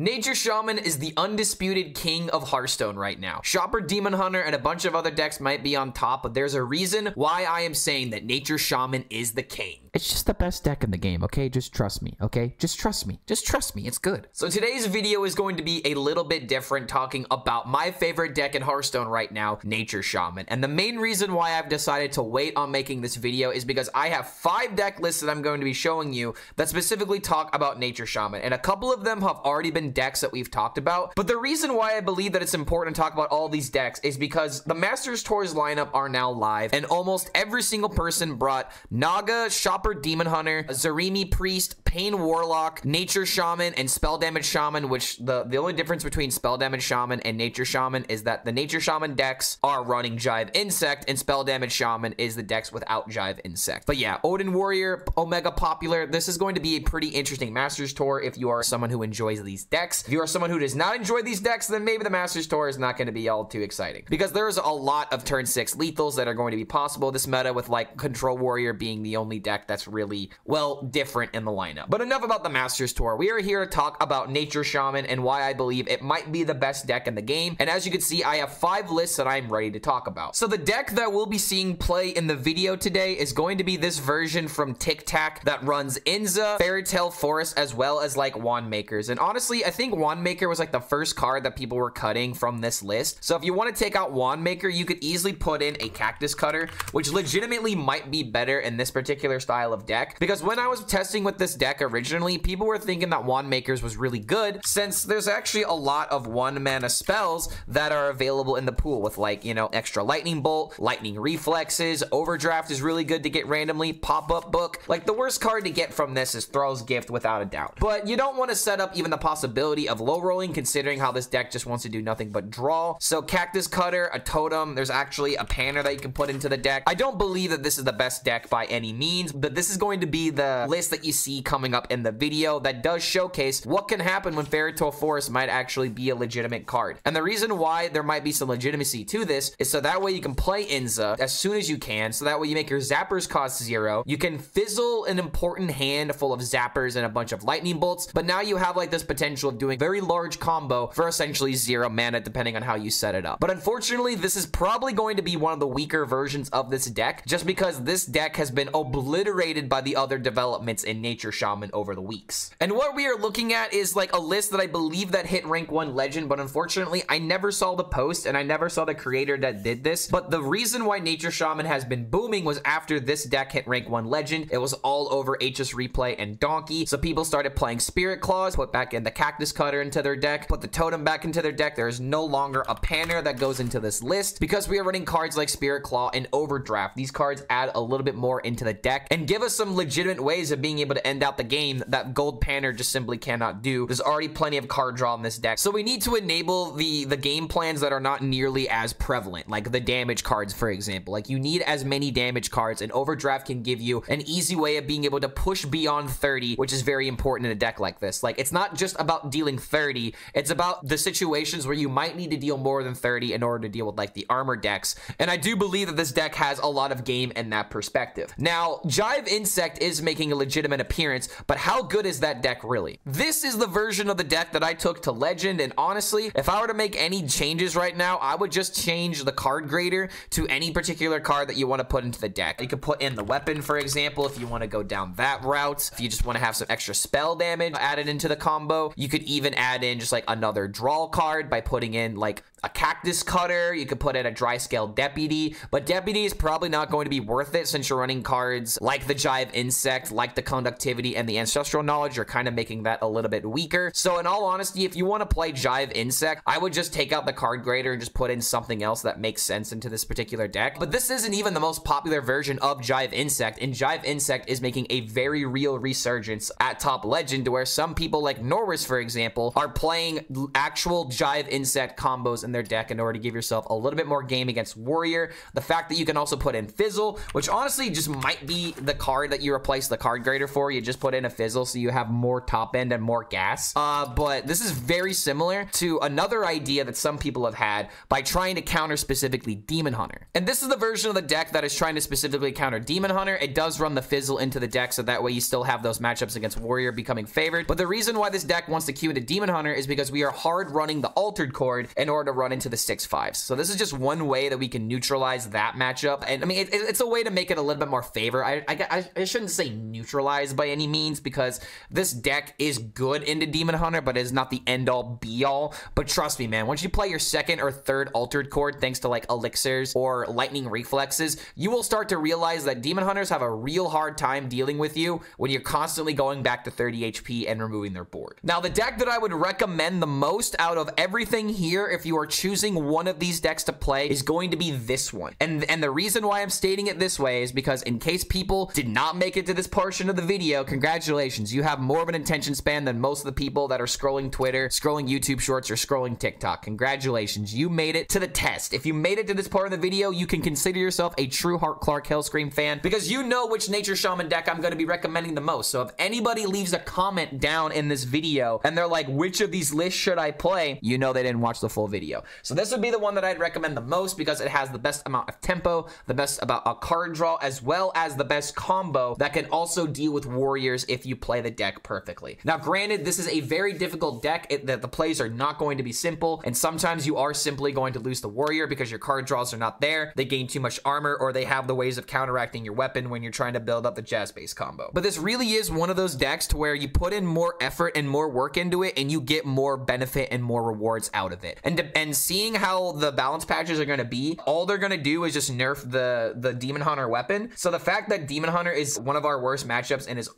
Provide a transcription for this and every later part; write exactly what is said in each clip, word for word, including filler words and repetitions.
Nature Shaman is the undisputed king of Hearthstone right now. Shopper Demon Hunter and a bunch of other decks might be on top, but there's a reason why I am saying that Nature Shaman is the king. It's just the best deck in the game, okay? Just trust me, okay? Just trust me. Just trust me. It's good. So today's video is going to be a little bit different, talking about my favorite deck in Hearthstone right now, Nature Shaman. And the main reason why I've decided to wait on making this video is because I have five deck lists that I'm going to be showing you that specifically talk about Nature Shaman. And a couple of them have already been decks that we've talked about, but the reason why I believe that it's important to talk about all these decks is because the Masters Tours lineup are now live, and almost every single person brought Naga, Shopper Demon Hunter, Zerimi Priest, Pain Warlock, Nature Shaman, and Spell Damage Shaman, which the the only difference between Spell Damage Shaman and Nature Shaman is that the Nature Shaman decks are running Jive Insect, and Spell Damage Shaman is the decks without Jive Insect. But yeah, Odin Warrior, Omega Popular, this is going to be a pretty interesting Masters Tour if you are someone who enjoys these decks. If you are someone who does not enjoy these decks, then maybe the Masters Tour is not going to be all too exciting, because there is a lot of turn six lethals that are going to be possible this meta, with like Control Warrior being the only deck that's really, well, different in the lineup. But enough about the Masters Tour. We are here to talk about Nature Shaman and why I believe it might be the best deck in the game. And as you can see, I have five lists that I'm ready to talk about. So the deck that we'll be seeing play in the video today is going to be this version from Tic Tac that runs Inza, Fairytale Forest, as well as like Wandmakers. And honestly, I think Wandmaker was like the first card that people were cutting from this list. So if you want to take out Wandmaker, you could easily put in a Cactus Cutter, which legitimately might be better in this particular style of deck, because when I was testing with this deck originally, people were thinking that Wandmakers was really good, since there's actually a lot of one mana spells that are available in the pool, with like, you know, extra lightning bolt, lightning reflexes, overdraft is really good to get randomly, pop-up book. Like the worst card to get from this is Thrall's Gift without a doubt, but you don't want to set up even the possibility of low rolling, considering how this deck just wants to do nothing but draw. So Cactus Cutter, a totem, there's actually a panner that you can put into the deck. I don't believe that this is the best deck by any means, but this is going to be the list that you see coming up in the video that does showcase what can happen when Fairytale Forest might actually be a legitimate card. And the reason why there might be some legitimacy to this is so that way you can play Inza as soon as you can, so that way you make your zappers cost zero. You can fizzle an important hand full of zappers and a bunch of lightning bolts, but now you have like this potential of doing very large combo for essentially zero mana, depending on how you set it up. But unfortunately, this is probably going to be one of the weaker versions of this deck, just because this deck has been obliterated by the other developments in Nature Shaman over the weeks. And what we are looking at is like a list that I believe that hit rank one legend, but unfortunately I never saw the post and I never saw the creator that did this. But the reason why Nature Shaman has been booming was after this deck hit rank one legend, it was all over H S Replay and Donkey. So people started playing Spirit Claws, put back in the Cactus Cutter into their deck, put the totem back into their deck. There is no longer a panner that goes into this list because we are running cards like Spirit Claw and Overdraft. These cards add a little bit more into the deck and give us some legitimate ways of being able to end out the game that gold panner just simply cannot do. There's already plenty of card draw in this deck, so we need to enable the the game plans that are not nearly as prevalent, like the damage cards, for example. Like you need as many damage cards, and Overdraft can give you an easy way of being able to push beyond thirty, which is very important in a deck like this. Like it's not just about dealing thirty, it's about the situations where you might need to deal more than thirty in order to deal with like the armor decks. And I do believe that this deck has a lot of game in that perspective. Now Jive Insect is making a legitimate appearance, but how good is that deck really? This is the version of the deck that I took to legend, and honestly, if I were to make any changes right now, I would just change the card grader to any particular card that you want to put into the deck. You could put in the weapon, for example, if you want to go down that route. If you just want to have some extra spell damage added into the combo, you could even add in just like another draw card by putting in like a Cactus Cutter. You could put in a dry scale deputy, but deputy is probably not going to be worth it since you're running cards like the Jive Insect, like the Conductivity, and the Ancestral Knowledge are kind of making that a little bit weaker. So in all honesty, if you want to play Jive Insect, I would just take out the card grader and just put in something else that makes sense into this particular deck. But this isn't even the most popular version of Jive Insect, and Jive Insect is making a very real resurgence at top legend, to where some people like Norris, for example, are playing actual Jive Insect combos in their deck in order to give yourself a little bit more game against Warrior. The fact that you can also put in Fizzle, which honestly just might be the card that you replace the Card Grader for. You just put in a Fizzle so you have more top end and more gas. Uh, but this is very similar to another idea that some people have had by trying to counter specifically Demon Hunter. And this is the version of the deck that is trying to specifically counter Demon Hunter. It does run the Fizzle into the deck so that way you still have those matchups against Warrior becoming favored. But the reason why this deck wants to queue into Demon Hunter is because we are hard running the Altered Cord in order to run into the six fives. So this is just one way that we can neutralize that matchup. And I mean, it, it's a way to make it a little bit more favor. I, I, I shouldn't say neutralize by any means, because this deck is good into Demon Hunter, but it is not the end all be all. But trust me, man, once you play your second or third Altered Cord, thanks to like Elixirs or Lightning Reflexes, you will start to realize that Demon Hunters have a real hard time dealing with you when you're constantly going back to thirty H P and removing their board. Now, the deck that I would recommend the most out of everything here, if you are choosing one of these decks to play, is going to be this one. And, and the reason why I'm stating it this way is because, in case people did not make it to this portion of the video, congratulations, you have more of an attention span than most of the people that are scrolling Twitter, scrolling YouTube Shorts, or scrolling TikTok. Congratulations, you made it to the test. If you made it to this part of the video, you can consider yourself a true Heart Clark Hellscream fan, because you know which Nature Shaman deck I'm going to be recommending the most. So if anybody leaves a comment down in this video and they're like, which of these lists should I play, you know they didn't watch the full video. So this would be the one that I'd recommend the most, because it has the best amount of tempo, the best about a card draw, as well as the best combo that can also deal with Warriors if you play the deck perfectly. Now granted, this is a very difficult deck, it, that the plays are not going to be simple, and sometimes you are simply going to lose the Warrior because your card draws are not there, they gain too much armor, or they have the ways of counteracting your weapon when you're trying to build up the jazz bass combo. But this really is one of those decks to where you put in more effort and more work into it, and you get more benefit and more rewards out of it. And, and seeing how the balance patches are going to be, all they're going to do is just nerf the, the Demon Hunter weapon. So the fact that Demon Hunter is one of our worst matchups and is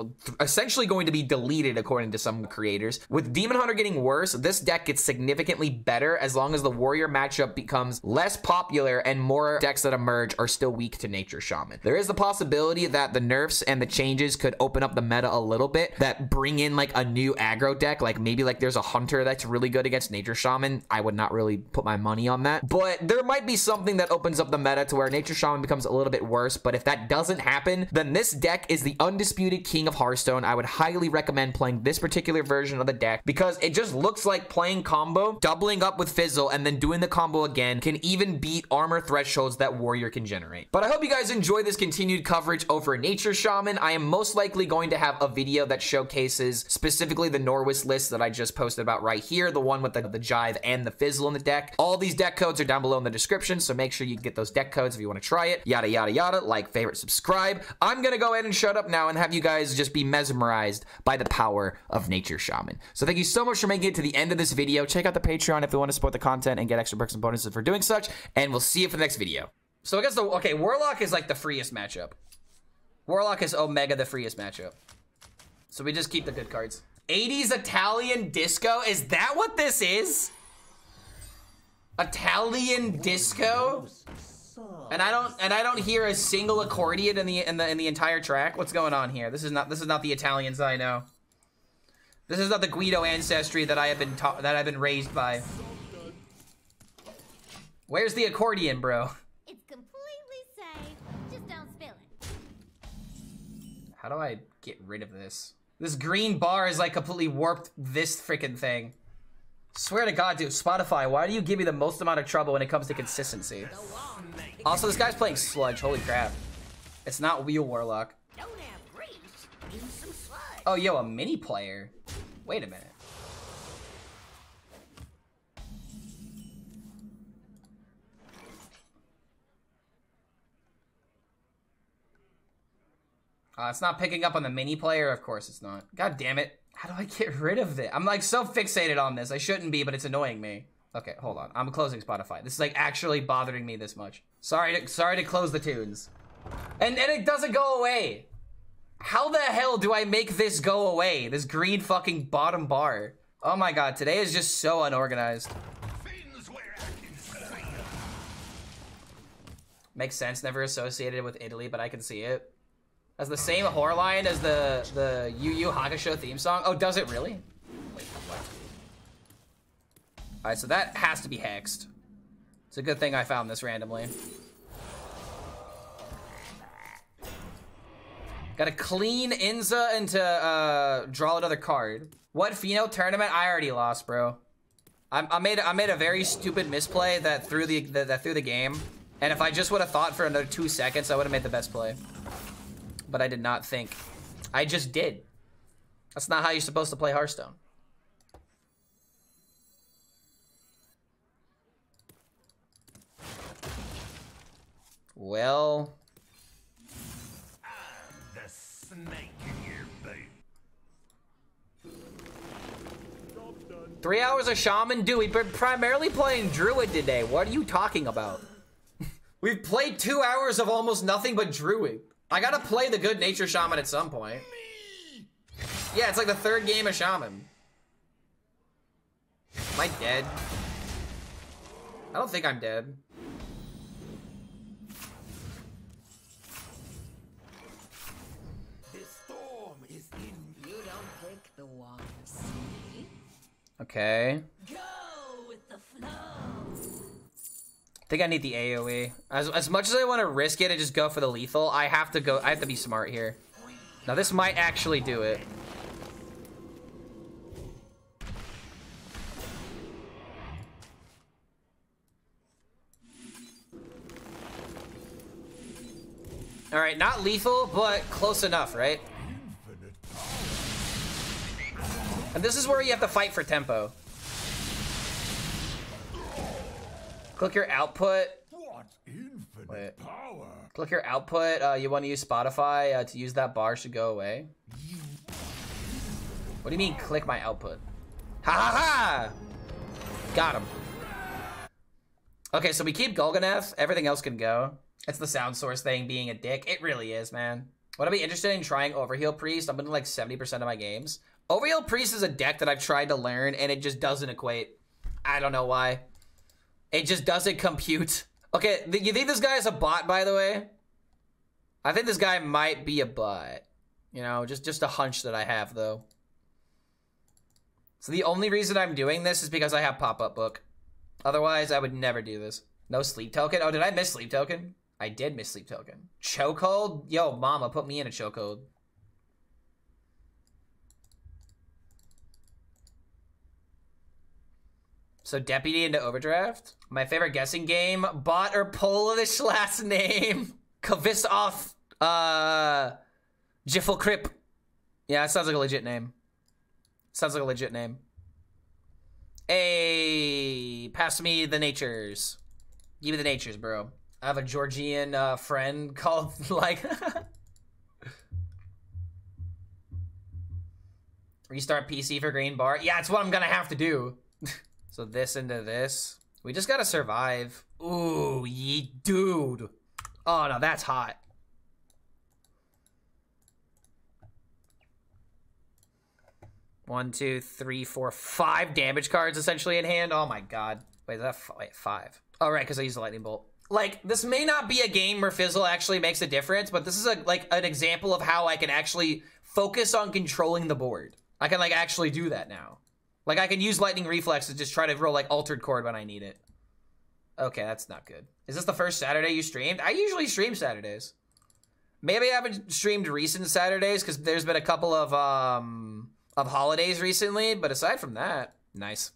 essentially going to be deleted according to some creators, with Demon Hunter getting worse, this deck gets significantly better as long as the Warrior matchup becomes less popular and more decks that emerge are still weak to Nature Shaman. There is the possibility that the nerfs and the changes could open up the meta a little bit, that bring in like a new aggro deck, like maybe like there's a Hunter that's really good against Nature Shaman. I would not really put my money on that, but there might be something that opens up the meta to where Nature Shaman becomes a little bit worse. But if that doesn't happen, then this deck is the undisputed king of Hearthstone. I would highly recommend playing this particular version of the deck, because it just looks like playing combo, doubling up with Fizzle, and then doing the combo again can even beat armor thresholds that Warrior can generate. But I hope you guys enjoy this continued coverage over Nature Shaman. I am most likely going to have a video that showcases specifically the Norris list that I just posted about right here, the one with the, the Jive and the Fizzle in the deck. All these deck codes are down below in the description, so make sure you get those deck codes if you want to try it. Yada, yada, yada. Like, favorite, subscribe. I'm going to go ahead and shut up now and have you guys just be mesmerized by the power of Nature Shaman. So thank you so much for making it to the end of this video. Check out the Patreon if you want to support the content and get extra perks and bonuses for doing such, and we'll see you for the next video. So I guess the, okay, Warlock is like the freest matchup. Warlock is Omega the freest matchup. So we just keep the good cards. eighties Italian Disco? Is that what this is? Italian Disco? And I don't and I don't hear a single accordion in the in the in the entire track. What's going on here? This is not this is not the Italians I know. This is not the Guido ancestry that I have been taught, that I've been raised by. Where's the accordion, bro? It's completely safe. Just don't spill it. How do I get rid of this? This green bar is like completely warped this freaking thing. Swear to God, dude, Spotify, why do you give me the most amount of trouble when it comes to consistency? Also, this guy's playing Sludge. Holy crap. It's not Wheel Warlock. Oh, yo, a mini player. Wait a minute. Uh, it's not picking up on the mini player. Of course it's not. God damn it. How do I get rid of it? I'm like so fixated on this. I shouldn't be, but it's annoying me. Okay, hold on. I'm closing Spotify. This is like actually bothering me this much. Sorry to, sorry to close the tunes. And, and it doesn't go away. How the hell do I make this go away? This green fucking bottom bar. Oh my God, today is just so unorganized. Makes sense, never associated with Italy, but I can see it. As the same horror line as the, the Yu Yu Hakusho theme song. Oh, does it really? Wait, what? All right, so that has to be hexed. It's a good thing I found this randomly. Got to clean Inza into uh, draw another card. What Pheno tournament? I already lost, bro. I, I made I made a very stupid misplay that threw the that, that threw the game. And if I just would have thought for another two seconds, I would have made the best play. But I did not think. I just did. That's not how you're supposed to play Hearthstone. Well. Snake in your boot. Three hours of Shaman? Dude, we've been primarily playing Druid today. What are you talking about? We've played two hours of almost nothing but Druid. I gotta play the good Nature Shaman at some point. Yeah, it's like the third game of Shaman. Am I dead? I don't think I'm dead. Okay. Go with the flow. I think I need the A O E. As, as much as I want to risk it and just go for the lethal, I have to go. I have to be smart here. Now this might actually do it. All right, not lethal, but close enough, right? And this is where you have to fight for tempo. Click your output. What infinite Wait. Power. Click your output. Uh, you want to use Spotify uh, to use that bar should go away. What do you mean click my output? Ha ha ha! Got him. Okay, so we keep Golgonath. Everything else can go. It's the sound source thing being a dick. It really is, man. Would I be interested in trying Overheal Priest? I'm into like seventy percent of my games. Overheal Priest is a deck that I've tried to learn, and it just doesn't equate. I don't know why. It just doesn't compute. Okay, th you think this guy is a bot, by the way? I think this guy might be a bot. You know, just, just a hunch that I have, though. So the only reason I'm doing this is because I have Pop-Up Book. Otherwise, I would never do this. No Sleep Token? Oh, did I miss Sleep Token? I did miss Sleep Token. Chokehold? Yo, mama, put me in a chokehold. So Deputy into Overdraft. My favorite guessing game, bot or Polish last name. Kavisoff, uh, Jifflekrip. Yeah, that sounds like a legit name. Sounds like a legit name. Hey, pass me the natures. Give me the natures, bro. I have a Georgian uh, friend called like. Restart P C for green bar. Yeah, that's what I'm gonna have to do. So this into this. We just gotta survive. Ooh, ye dude. Oh no, that's hot. One, two, three, four, five damage cards essentially in hand. Oh my god. Wait, is that f wait, five? All right, because I used a lightning bolt. Like, this may not be a game where Fizzle actually makes a difference, but this is a, like an example of how I can actually focus on controlling the board. I can like actually do that now. Like, I can use Lightning Reflexes to just try to roll, like, Altered Chord when I need it. Okay, that's not good. Is this the first Saturday you streamed? I usually stream Saturdays. Maybe I haven't streamed recent Saturdays, because there's been a couple of, um... of holidays recently, but aside from that... Nice.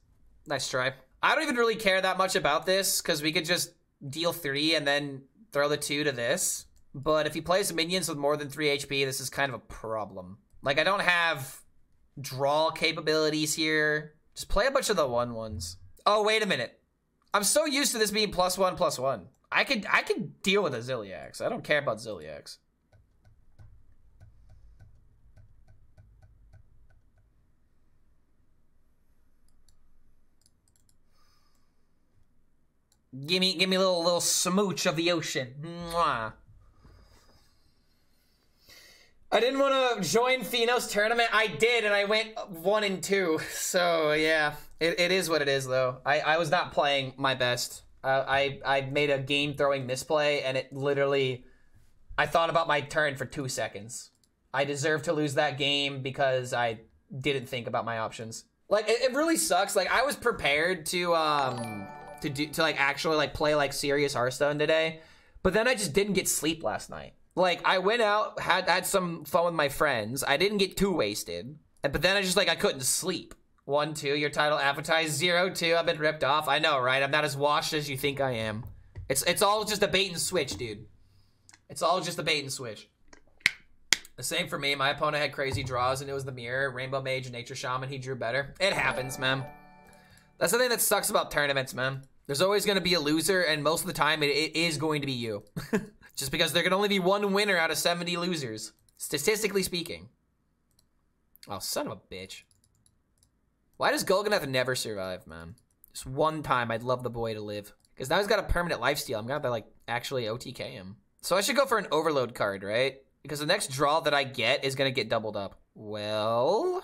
Nice try. I don't even really care that much about this, because we could just deal three and then throw the two to this. But if he plays minions with more than three H P, this is kind of a problem. Like, I don't have... draw capabilities here. Just play a bunch of the one ones. Oh, wait a minute. I'm so used to this being plus one, plus one. I could, I could deal with a Zilliax. I don't care about Zilliax. Give me, give me a little, little smooch of the ocean. Mwah. I didn't want to join Pheno's tournament. I did, and I went one and two. So, yeah. It, it is what it is, though. I, I was not playing my best. Uh, I, I made a game-throwing misplay, and it literally... I thought about my turn for two seconds. I deserve to lose that game because I didn't think about my options. Like, it, it really sucks. Like, I was prepared to, um... to do to like actually like play like serious Hearthstone today, but then I just didn't get sleep last night. Like I went out, had had some fun with my friends. I didn't get too wasted, but then I just like I couldn't sleep. One, two, your title advertised. Zero, two, I've been ripped off. I know, right? I'm not as washed as you think I am. It's it's all just a bait and switch, dude. It's all just a bait and switch. The same for me. My opponent had crazy draws, and it was the mirror, Rainbow Mage, and Nature Shaman. He drew better. It happens, man. That's the thing that sucks about tournaments, man. There's always going to be a loser, and most of the time, it, it is going to be you. Just because there can only be one winner out of seventy losers, statistically speaking. Oh, son of a bitch. Why does Golgonath never survive, man? Just one time, I'd love the boy to live. Because now he's got a permanent lifesteal. I'm going to, like, actually O T K him. So I should go for an overload card, right? Because the next draw that I get is going to get doubled up. Well...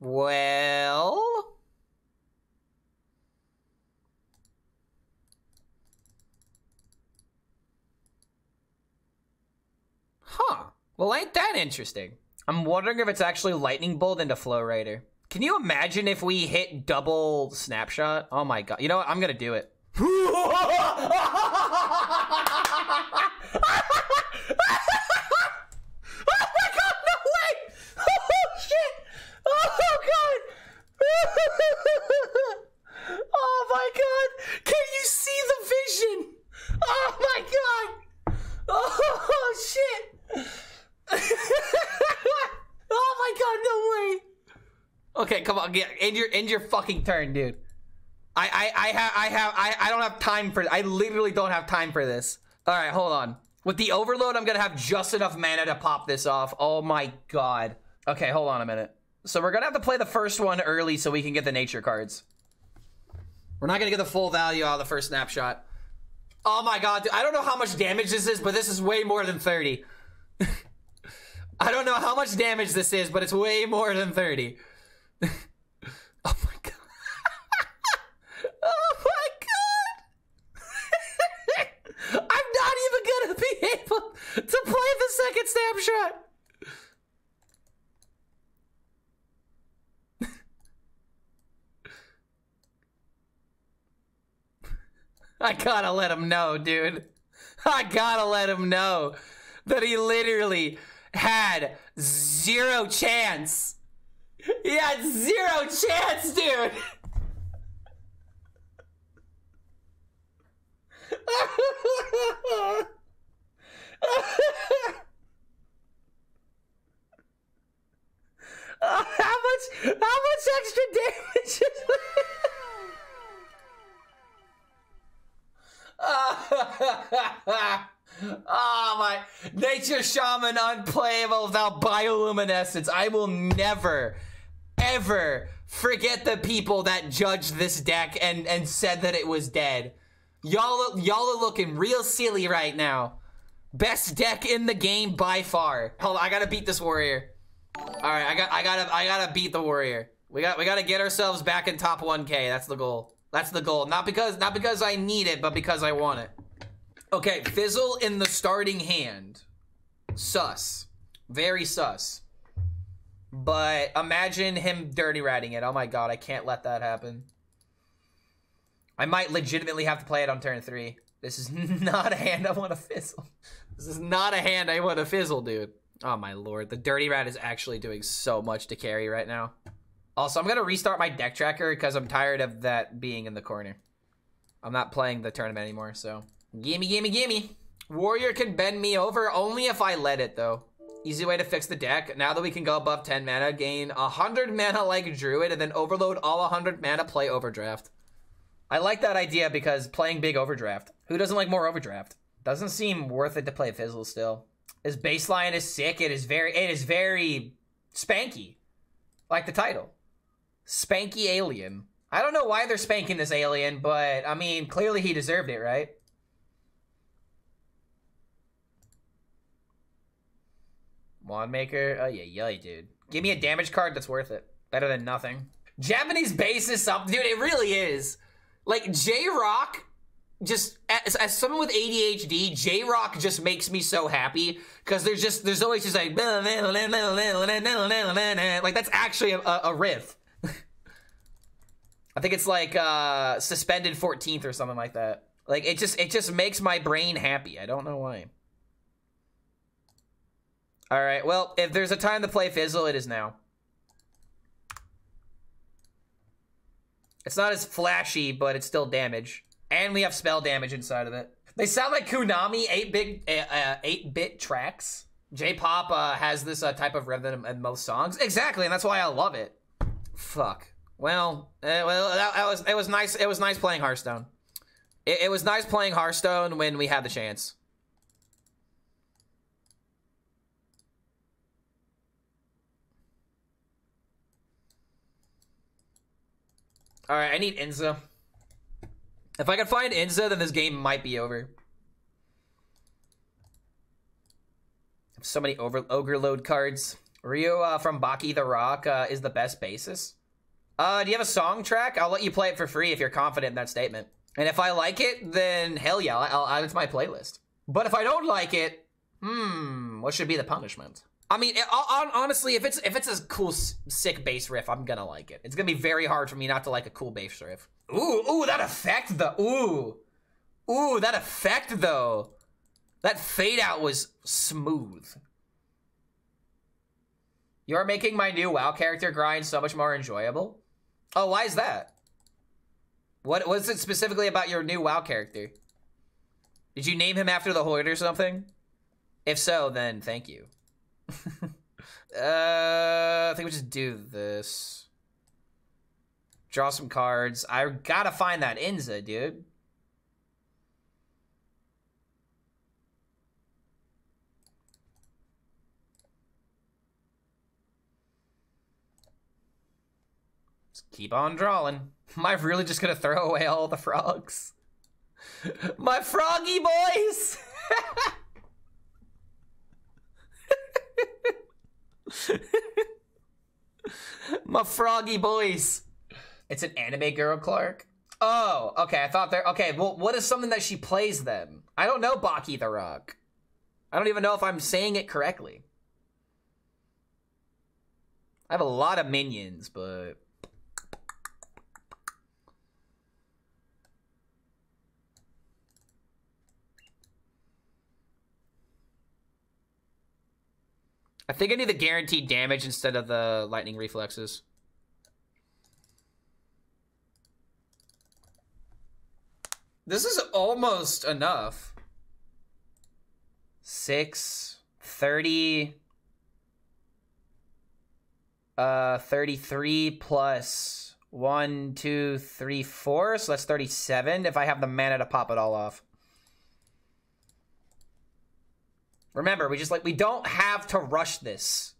Well... Huh. Well, ain't that interesting. I'm wondering if it's actually Lightning Bolt into Flowrider. Can you imagine if we hit double Snapshot? Oh my god. You know what? I'm gonna do it. Oh my god, no way! Oh shit! Oh god! Oh my god! Can you see the vision? Oh my god! Oh shit! Oh my god, no way. Okay, come on, get end your end your fucking turn, dude. I I I have I have I I don't have time for I literally don't have time for this. All right, hold on. With the overload, I'm gonna have just enough mana to pop this off. Oh my god. Okay, hold on a minute. So we're gonna have to play the first one early so we can get the nature cards. We're not gonna get the full value out of the first snapshot. Oh my god, dude. I don't know how much damage this is, but this is way more than thirty. I don't know how much damage this is, but it's way more than thirty. Oh my god. Oh my god. I'm not even gonna be able to play the second snapshot. I gotta let him know, dude. I gotta let him know that he literally had zero chance. He had zero chance, dude. How much? How much extra damage? Oh my, Nature Shaman unplayable without bioluminescence. I will never, ever forget the people that judged this deck and, and said that it was dead. Y'all y'all are looking real silly right now. Best deck in the game by far. Hold on, I gotta beat this warrior. Alright, I got I gotta I gotta beat the warrior. We got we gotta get ourselves back in top one K. That's the goal. That's the goal. Not because not because I need it, but because I want it. Okay, Fizzle in the starting hand. Sus. Very sus. But imagine him dirty ratting it. Oh my god, I can't let that happen. I might legitimately have to play it on turn three. This is not a hand I want to fizzle. This is not a hand I want to fizzle, dude. Oh my lord, the Dirty Rat is actually doing so much to carry right now. Also, I'm going to restart my deck tracker because I'm tired of that being in the corner. I'm not playing the tournament anymore, so... Gimme, gimme, gimme. Warrior can bend me over only if I let it, though. Easy way to fix the deck. Now that we can go above ten mana, gain one hundred mana like Druid, and then overload all one hundred mana, play Overdraft. I like that idea because playing big Overdraft. Who doesn't like more Overdraft? Doesn't seem worth it to play Fizzle still. His baseline is sick. It is very, it is very spanky. Like the title. Spanky Alien. I don't know why they're spanking this alien, but I mean, clearly he deserved it, right? Wandmaker. Oh, yeah, yeah, dude. Give me a damage card that's worth it. Better than nothing. Japanese base is something. Dude, it really is. Like, J-Rock, just, as, as someone with A D H D, J-Rock just makes me so happy. Because there's just, there's always just like, like, that's actually a, a riff. I think it's like uh, suspended fourteenth or something like that. Like it just it just makes my brain happy. I don't know why. All right. Well, if there's a time to play Fizzle, it is now. It's not as flashy, but it's still damage, and we have spell damage inside of it. They sound like Konami eight bit tracks. J-pop uh, has this uh, type of rhythm in most songs. Exactly, and that's why I love it. Fuck. Well, uh, well, that, that was it was nice. It was nice playing Hearthstone. It, it was nice playing Hearthstone when we had the chance. All right, I need Inza. If I can find Inza, then this game might be over. I have so many over overload cards. Ryo uh, from Baki the Rock uh, is the best basis. Uh, do you have a song track? I'll let you play it for free if you're confident in that statement. And if I like it, then hell yeah, I'll add it to my playlist. But if I don't like it, hmm, what should be the punishment? I mean, it, on, honestly, if it's if it's a cool, sick bass riff, I'm gonna like it. It's gonna be very hard for me not to like a cool bass riff. Ooh, ooh, that effect, the ooh. Ooh, that effect, though. That fade out was smooth. You're making my new WoW character grind so much more enjoyable. Oh, why is that? What was it specifically about your new WoW character? Did you name him after the Hoid or something? If so, then thank you. uh, I think we just do this. Draw some cards. I gotta find that Inza, dude. Just keep on drawing. Am I really just gonna throw away all the frogs? My froggy boys! My froggy boys. It's an anime girl, Clark. Oh, okay. I thought they're okay. Well, what is something that she plays then? I don't know, Baki the Rock. I don't even know if I'm saying it correctly. I have a lot of minions, but I think I need the guaranteed damage instead of the lightning reflexes. This is almost enough. six, thirty, uh, thirty-three plus one, two, three, four. So that's thirty-seven if I have the mana to pop it all off. Remember, we just like, we don't have to rush this.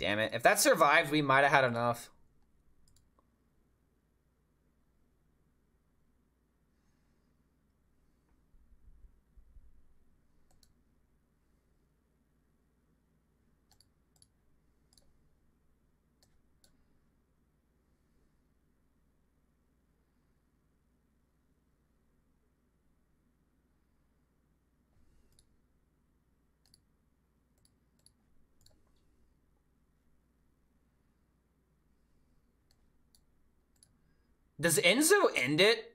Damn it. If that survived, we might have had enough. Does Enzo end it?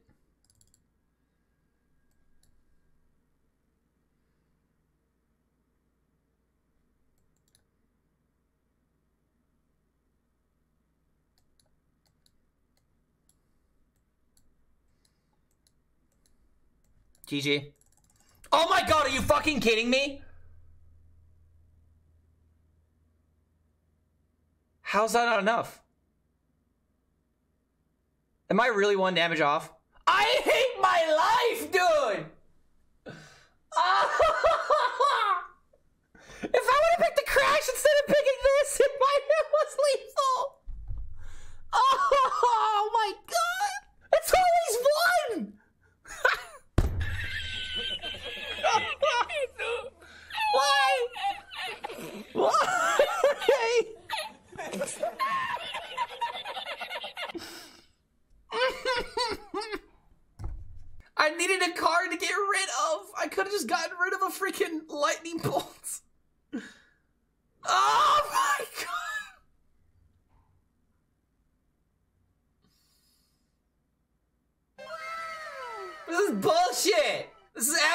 G G. Oh my god, are you fucking kidding me? How's that not enough? Am I really one damage off? I hate my life, dude! If I would have picked the crash instead of picking this, if my hit was lethal! Oh my god! It's always one! Why? Why?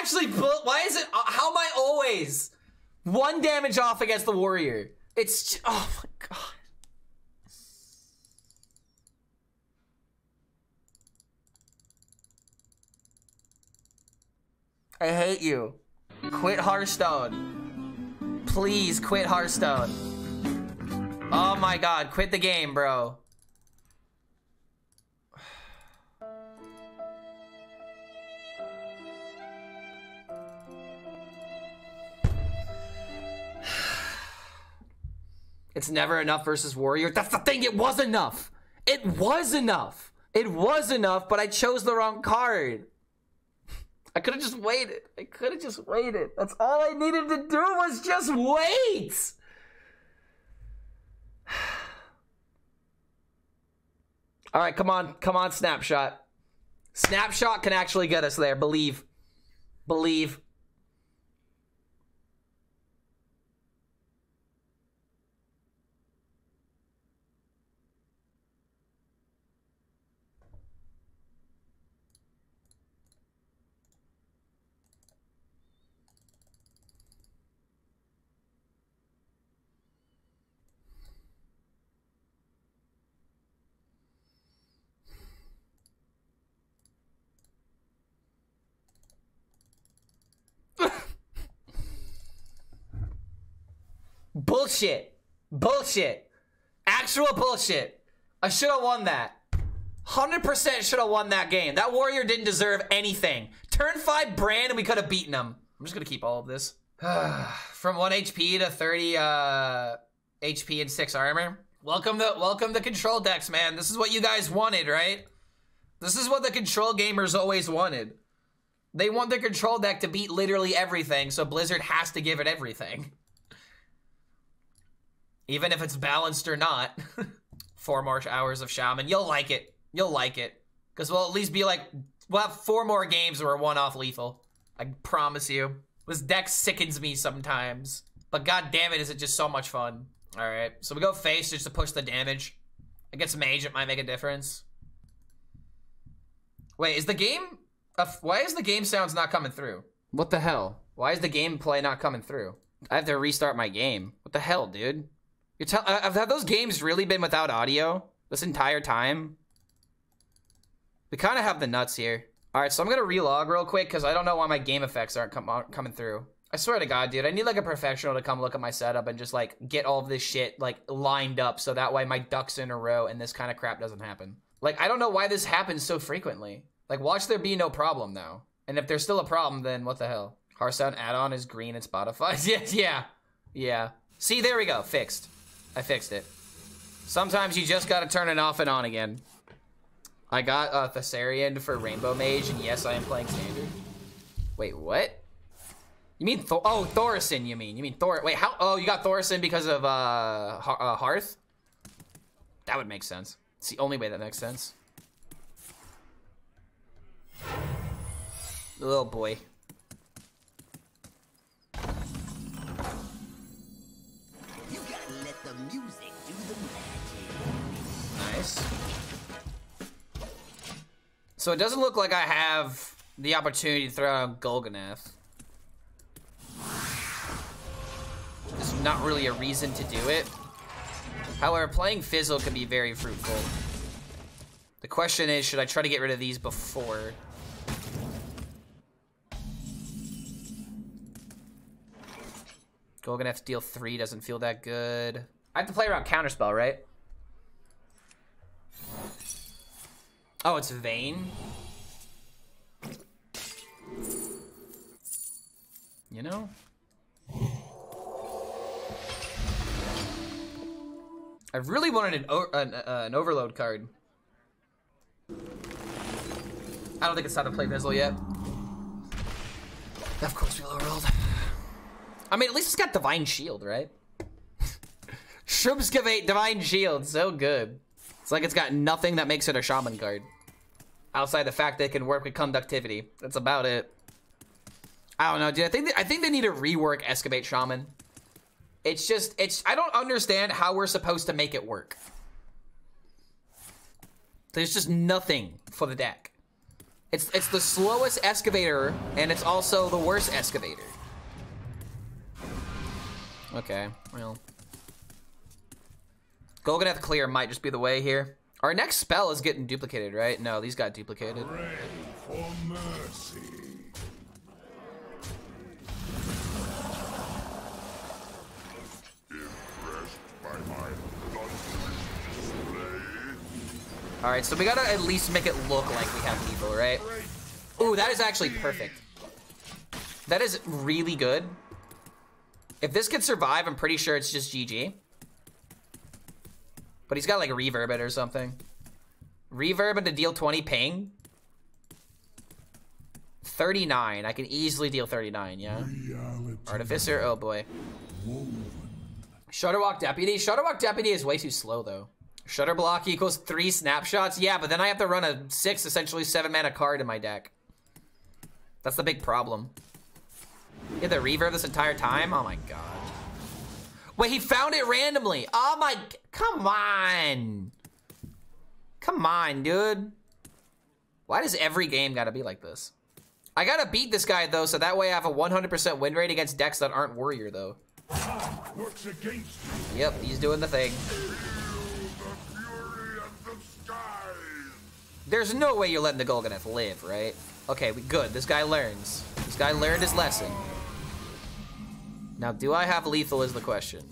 actually built. Why is it? How am I always one damage off against the warrior? It's just, oh my god. I hate you. Quit Hearthstone. Please quit Hearthstone. Oh my god, quit the game, bro. It's never enough versus warrior. That's the thing, it was enough. It was enough. It was enough, but I chose the wrong card. I could have just waited. I could have just waited. That's all I needed to do was just wait. All right, come on. Come on, Snapshot. Snapshot can actually get us there. Believe. Believe. Bullshit. Bullshit. Actual bullshit. I should have won that. one hundred percent should have won that game. That warrior didn't deserve anything. Turn five Brand and we could have beaten him. I'm just going to keep all of this. From one H P to thirty uh, H P and six armor. Welcome the welcome the control decks, man. This is what you guys wanted, right? This is what the control gamers always wanted. They want their control deck to beat literally everything, so Blizzard has to give it everything. Even if it's balanced or not. Four more hours of Shaman. You'll like it. You'll like it. Because we'll at least be like, we'll have four more games where we're one-off lethal. I promise you. This deck sickens me sometimes. But god damn it, is it just so much fun. Alright, so we go face just to push the damage. Against Mage, it might make a difference. Wait, is the game... Uh, why is the game sounds not coming through? What the hell? Why is the gameplay not coming through? I have to restart my game. What the hell, dude? You're tell- have those games really been without audio this entire time? We kind of have the nuts here. All right, so I'm going to relog real quick because I don't know why my game effects aren't com coming through. I swear to God, dude, I need like a professional to come look at my setup and just like get all of this shit like lined up so that way my ducks in a row and this kind of crap doesn't happen. Like, I don't know why this happens so frequently. Like, watch there be no problem now. And if there's still a problem, then what the hell? Hearthstone add-on is green and Spotify. yeah, yeah, yeah. See, there we go, fixed. I fixed it. Sometimes you just gotta turn it off and on again. I got uh, Thorassian for Rainbow Mage, and yes, I am playing standard. Wait, what? You mean Thor- oh, Thorassian, you mean. You mean Thor- wait, how- oh, you got Thorassian because of, uh, uh, Hearth? That would make sense. It's the only way that makes sense. Oh, boy. Music do the magic. Nice. So it doesn't look like I have the opportunity to throw out Golgonath. There's not really a reason to do it. However, playing Fizzle can be very fruitful. The question is, should I try to get rid of these before? Golgonath's deal three doesn't feel that good. I have to play around Counterspell, right? Oh, it's Vayne. You know? I really wanted an, o an, uh, an Overload card. I don't think it's time to play Fizzle yet. Of course we overrolled. I mean, at least it's got Divine Shield, right? Shroomskivate Divine Shield, so good. It's like it's got nothing that makes it a Shaman card. Outside the fact that it can work with Conductivity. That's about it. I don't know, dude. I think they, I think they need to rework Excavate Shaman. It's just, it's. I don't understand how we're supposed to make it work. There's just nothing for the deck. It's it's the slowest excavator, and it's also the worst excavator. Okay, well. Golgonath clear might just be the way here. Our next spell is getting duplicated, right? No, these got duplicated. Pray for mercy. Alright, so we gotta at least make it look like we have lethal, right? Ooh, that is actually perfect. That is really good. If this could survive, I'm pretty sure it's just G G. But he's got like reverb it or something. Reverb and to deal twenty ping. thirty-nine. I can easily deal thirty-nine, yeah. Artificer, oh boy. Shutterwalk Deputy? Shutterwalk Deputy is way too slow though. Shutter block equals three snapshots. Yeah, but then I have to run a six, essentially seven mana card in my deck. That's the big problem. You have to reverb this entire time? Oh my god. Wait, he found it randomly. Oh my, come on. Come on, dude. Why does every game gotta be like this? I gotta beat this guy though, so that way I have a one hundred percent win rate against decks that aren't warrior though. Works against you. Yep, he's doing the thing. There's no way you're letting the Golgonath live, right? Okay, we good. This guy learns. This guy learned his lesson. Now, do I have lethal is the question.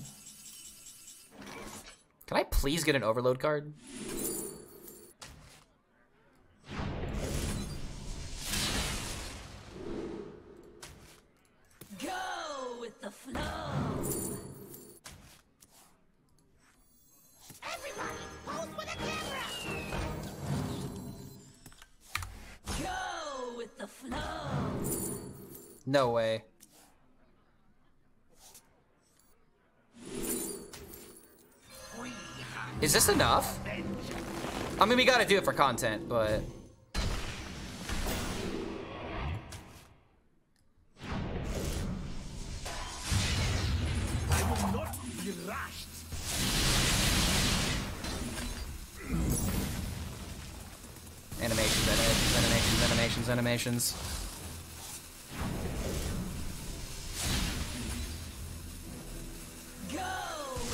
Can I please get an overload card? Go with the flow. Everybody, pose with a camera. Go with the flow. No way. Is this enough? I mean, we gotta do it for content, but... I will not be rushed. Animations, animations, animations, animations.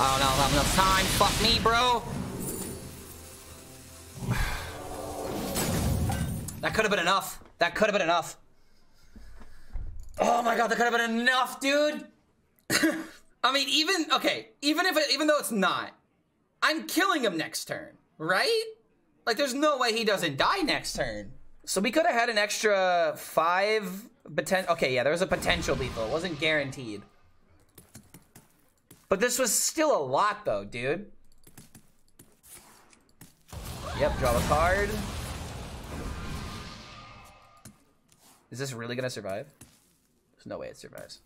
I don't know if I have enough time. Fuck me, bro. That could have been enough. That could have been enough. Oh my god, that could have been enough, dude. I mean, even okay, even if it, even though it's not, I'm killing him next turn, right? Like, there's no way he doesn't die next turn. So we could have had an extra five. Okay, yeah, there was a potential lethal. It wasn't guaranteed. But this was still a lot, though, dude. Yep, draw a card. Is this really gonna survive? There's no way it survives.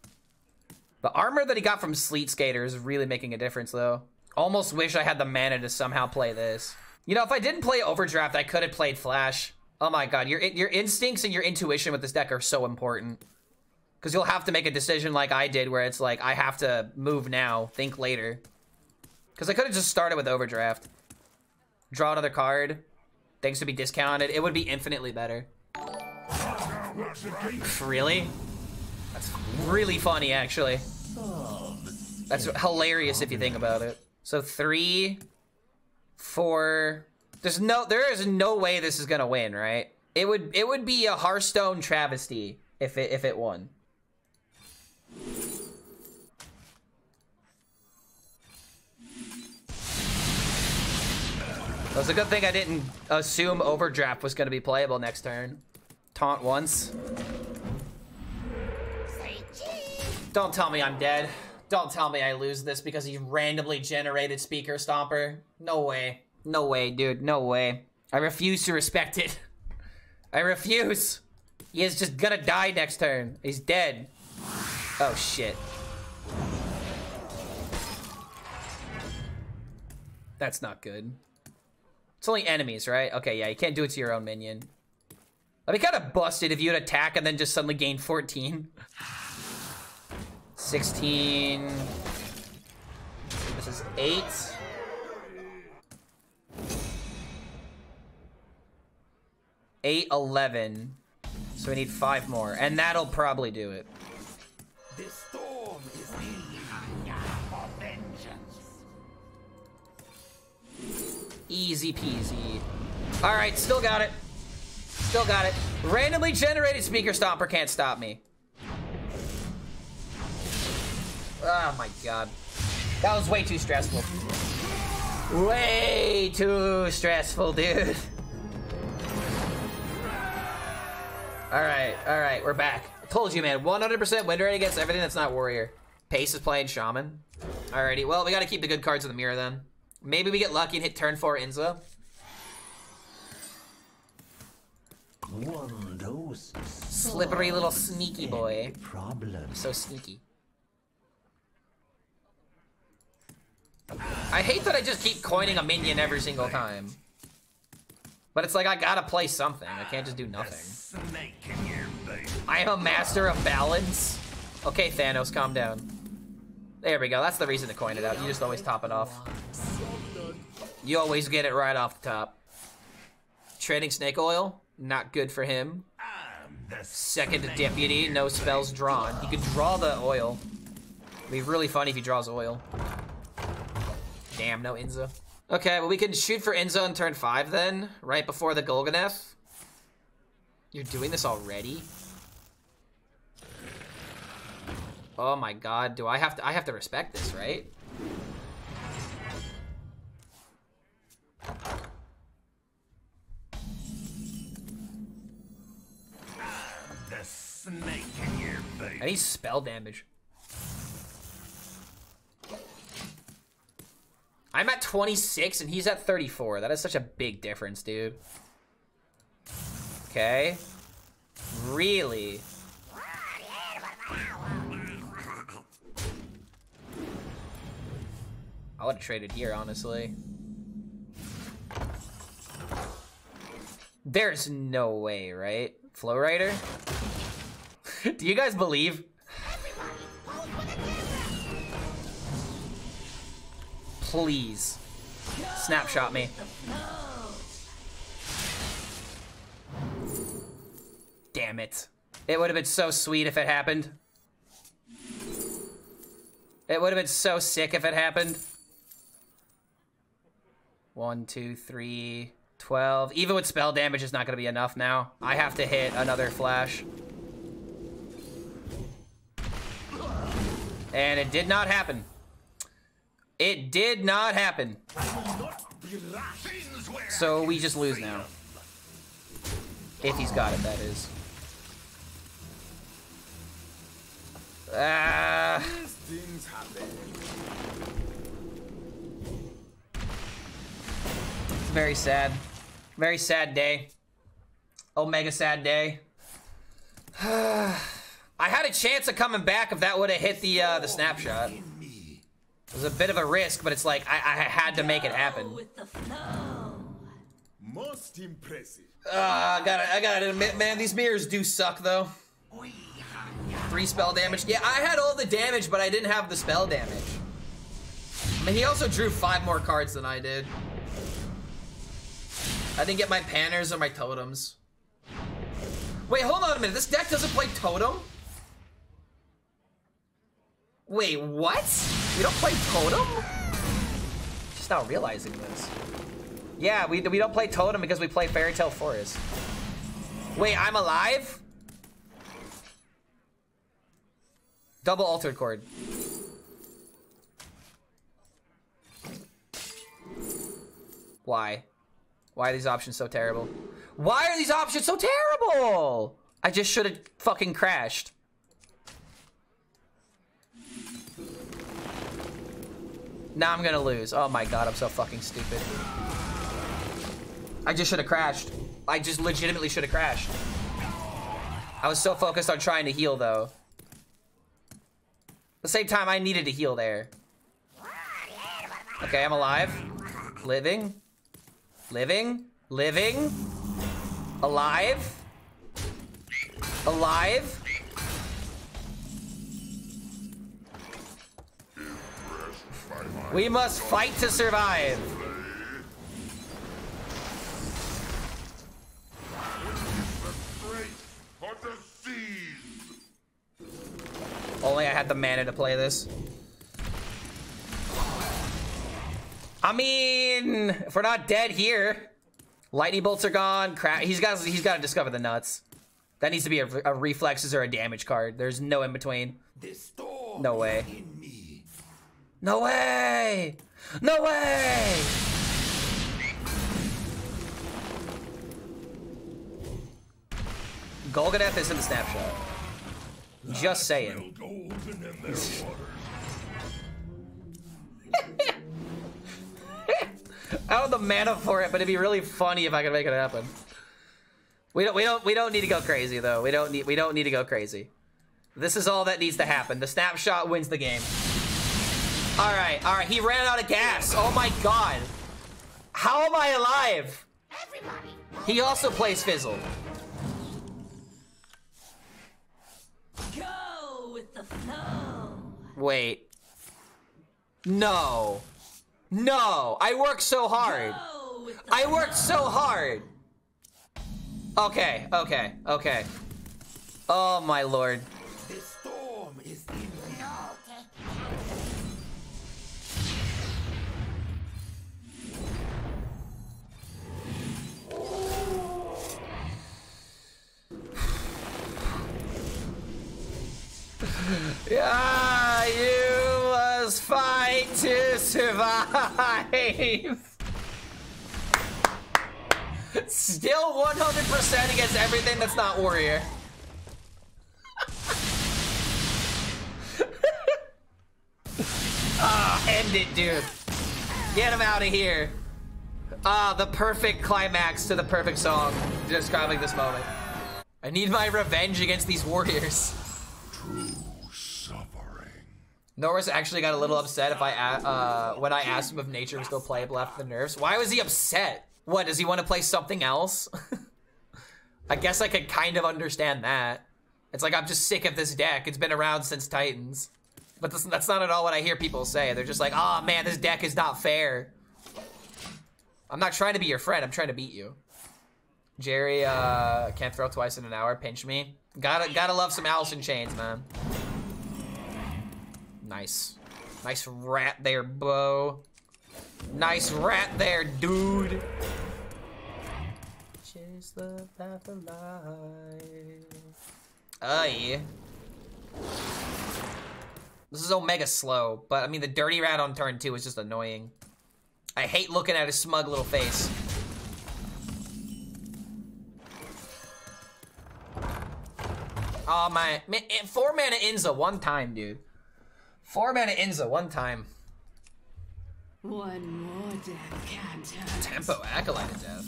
The armor that he got from Sleet Skater is really making a difference, though. Almost wish I had the mana to somehow play this. You know, if I didn't play Overdraft, I could have played Flash. Oh my god, your, your instincts and your intuition with this deck are so important. Because you'll have to make a decision like I did, where it's like, I have to move now, think later. Because I could have just started with Overdraft. Draw another card. Things would be discounted. It would be infinitely better. Really? That's really funny, actually. That's hilarious if you think about it. So three, four... There's no, there is no way this is gonna win, right? It would, it would be a Hearthstone travesty if it, if it won. That was a good thing I didn't assume Overdraft was going to be playable next turn. Taunt once. Don't tell me I'm dead. Don't tell me I lose this because he randomly generated Speaker Stomper. No way. No way, dude. No way. I refuse to respect it. I refuse. He is just gonna die next turn. He's dead. Oh, shit. That's not good. It's only enemies, right? Okay, yeah, you can't do it to your own minion. I'd be kind of busted if you'd attack and then just suddenly gain fourteen. sixteen. This is eight. eight eleven. So we need five more, and that'll probably do it. The storm is the Hanya for vengeance. Easy peasy. All right, still got it. Still got it. Randomly generated Speaker Stomper can't stop me. Oh my god. That was way too stressful. Way too stressful, dude. Alright, alright, we're back. I told you, man, one hundred percent win rate against everything that's not Warrior. Pace is playing Shaman. Alrighty, well, we gotta keep the good cards in the mirror then. Maybe we get lucky and hit turn four Inza. One dose. Slippery little sneaky boy. Problem. So sneaky. I hate that I just keep coining a minion every single time. But it's like, I gotta play something. I can't just do nothing. I am a master of balance. Okay, Thanos, calm down. There we go. That's the reason to coin it out. You just always top it off. You always get it right off the top. Trading snake oil. Not good for him. Second deputy. No spells drawn. He could draw the oil. It'd be really funny if he draws oil. Damn, no Inza. Okay, well, we can shoot for Inza on turn five then, right before the Golgonath. You're doing this already? Oh my god, do I have to- I have to respect this, right? The snake in your face. I need spell damage. I'm at twenty-six and he's at thirty-four. That is such a big difference, dude. Okay. Really? I would've traded here, honestly. There's no way, right? Flowrider? Do you guys believe? Please, snapshot me. Damn it. It would have been so sweet if it happened. It would have been so sick if it happened. One, two, three, twelve. Even with spell damage, it's not gonna be enough now. I have to hit another flash. And it did not happen. It did not happen. So we just lose now. If he's got it, that is. Ah. It's very sad. Very sad day. Omega sad day. I had a chance of coming back if that would have hit the uh, the snapshot. It was a bit of a risk, but it's like, I, I had to make it happen. Most impressive. Uh, I gotta, I gotta admit, man, these mirrors do suck, though. Three spell damage. Yeah, I had all the damage, but I didn't have the spell damage. I mean, he also drew five more cards than I did. I didn't get my panners or my totems. Wait, hold on a minute. This deck doesn't play totem? Wait, what? We don't play totem? Just not realizing this. Yeah, we, we don't play totem because we play Fairytale Forest. Wait, I'm alive? Double altered chord. Why? Why are these options so terrible? Why are these options so terrible? I just should have fucking crashed. Now I'm gonna lose. Oh my god, I'm so fucking stupid. I just should have crashed. I just legitimately should have crashed. I was so focused on trying to heal, though. At the same time, I needed to heal there. Okay, I'm alive. Living. Living. Living. Alive. Alive. We must fight to survive. the seas. Only I had the mana to play this. I mean, if we're not dead here, lightning bolts are gone. Crap, he's got he's got to discover the nuts. That needs to be a, a reflexes or a damage card. There's no in between. No way. No way. No way. Golgonath is in the snapshot. Just saying. I don't have the mana for it, but it'd be really funny if I could make it happen. We don't, we don't, we don't need to go crazy though. We don't need, we don't need to go crazy. This is all that needs to happen. The snapshot wins the game. All right, all right. He ran out of gas. Oh my god. How am I alive? Everybody. He also plays Fizzle. Go with the flow. Wait. No. No, I worked so hard. I worked so hard. Okay, okay, okay. Oh my lord. The storm is in the yeah, you must fight to survive. Still one hundred percent against everything that's not warrior. Ah, end it, dude. Get him out of here. Ah, the perfect climax to the perfect song describing this moment. I need my revenge against these warriors. True suffering. Norris actually got a little upset if I uh, when I asked him if nature was still playable after the nerfs. Why was he upset? What, does he want to play something else? I guess I could kind of understand that. It's like, I'm just sick of this deck. It's been around since Titans. But this, that's not at all what I hear people say. They're just like, oh man, this deck is not fair. I'm not trying to be your friend. I'm trying to beat you. Jerry, uh, can't throw twice in an hour. Pinch me. Gotta, gotta love some Alice in Chains, man. Nice. Nice rat there, Bo. Nice rat there, dude. Chase the path of life. Oh yeah. This is Omega slow, but I mean the dirty rat on turn two is just annoying. I hate looking at his smug little face. Oh my, man, four mana Inza one time, dude. Four mana Inza one time. One more death can't hurt. Tempo acolyte of death.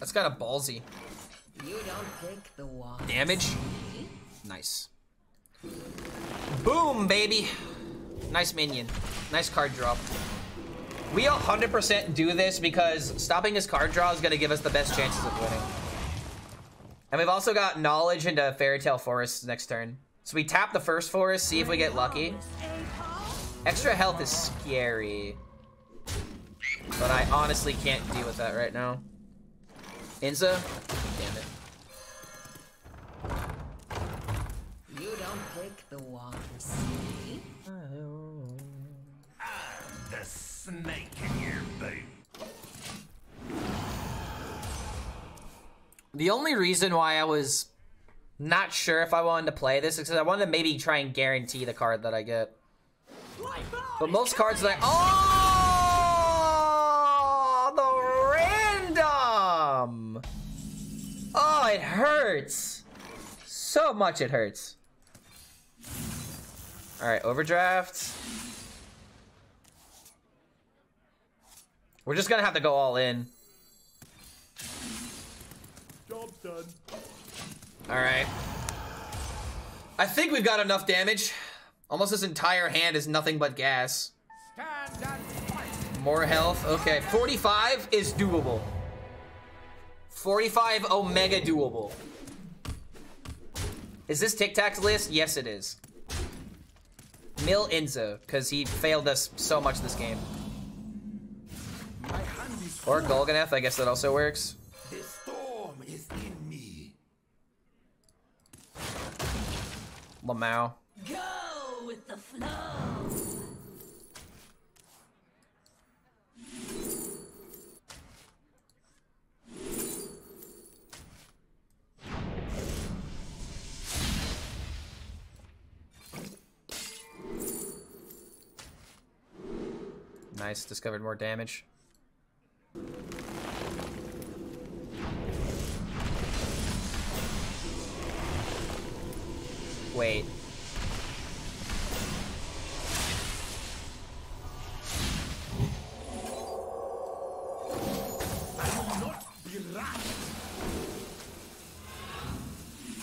That's kind of ballsy. You don't pick the wall. Damage. Nice. Boom, baby. Nice minion. Nice card drop. We one hundred percent do this because stopping his card draw is going to give us the best chances of winning. And we've also got knowledge into Fairytale Forest next turn. So we tap the first forest, see if we get lucky. Extra health is scary, but I honestly can't deal with that right now. Inza? Damn it. You don't pick the water, see? Oh. I'm the snake in your boot. The only reason why I was not sure if I wanted to play this is because I wanted to maybe try and guarantee the card that I get. But most cards that I... Oh! The random! Oh, it hurts. So much it hurts. Alright, overdraft. We're just gonna have to go all in. Job done. Alright. I think we've got enough damage. Almost this entire hand is nothing but gas. More health. Okay, forty-five is doable. forty-five Omega doable. Is this Tic Tac's list? Yes, it is. Mill Inzo, because he failed us so much this game. Or Golgonath, I guess that also works. The storm is in me. Lamau. Go with the flow. Nice, discovered more damage. Wait.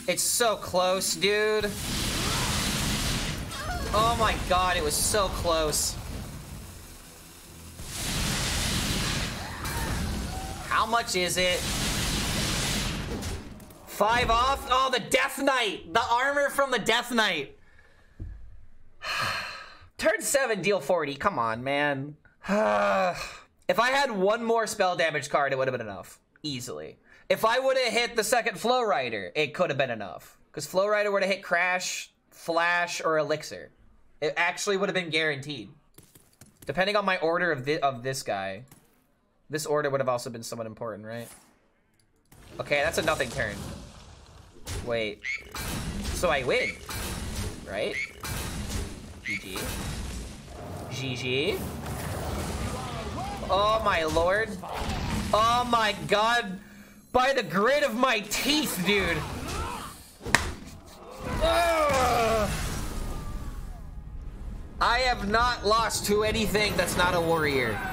It's so close, dude. Oh my god, it was so close. How much is it? Five off? Oh, the Death Knight! The armor from the Death Knight! Turn seven, deal forty. Come on, man. If I had one more spell damage card, it would have been enough. Easily. If I would have hit the second Flowrider, it could have been enough. Because Flowrider would have hit Crash, Flash, or Elixir. It actually would have been guaranteed. Depending on my order of, thi of this guy. This order would have also been somewhat important, right? Okay, that's a nothing turn. Wait. So I win. Right? G G. G G. Oh my lord. Oh my god. By the grit of my teeth, dude. Ugh. I have not lost to anything that's not a warrior.